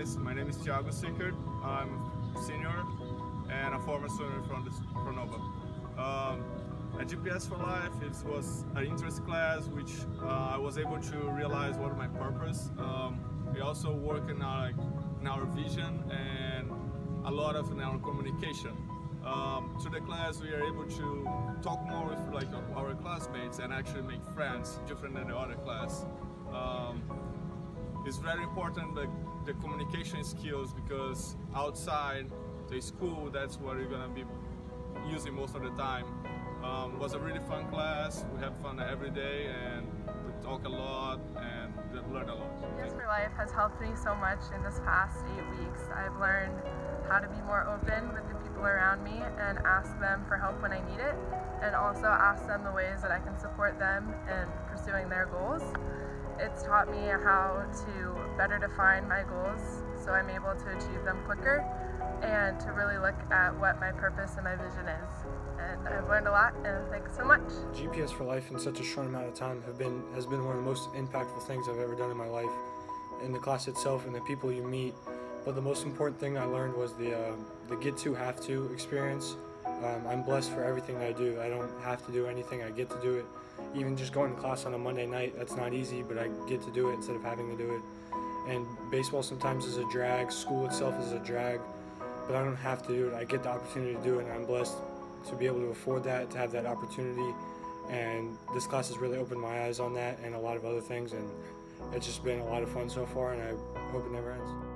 guys, my name is Thiago Sickert. I'm a senior and a former swimmer from Nova. At GPS for Life, it was an interest class which I was able to realize what my purpose. We also work in our vision and a lot of in our communication. To the class, we are able to talk more with our classmates and actually make friends, different than the other class. It's very important the communication skills, because outside the school, that's what you're gonna be using most of the time. It was a really fun class. We have fun every day and we talk a lot and learn a lot. GPS for Life has helped me so much in this past 8 weeks. I've learned how to be more open with the people around me and ask them for help when I need it, and also ask them the ways that I can support them in pursuing their goals. It's taught me how to better define my goals so I'm able to achieve them quicker, and to really look at what my purpose and my vision is. And I've learned a lot, and thanks so much. GPS for Life in such a short amount of time has been one of the most impactful things I've ever done in my life, in the class itself and the people you meet. But the most important thing I learned was the get to, have to experience. I'm blessed for everything I do. I don't have to do anything, I get to do it. Even just going to class on a Monday night, that's not easy, but I get to do it instead of having to do it. And baseball sometimes is a drag, school itself is a drag, but I don't have to do it. I get the opportunity to do it, and I'm blessed to be able to afford that, to have that opportunity. And this class has really opened my eyes on that and a lot of other things, and it's just been a lot of fun so far, and I hope it never ends.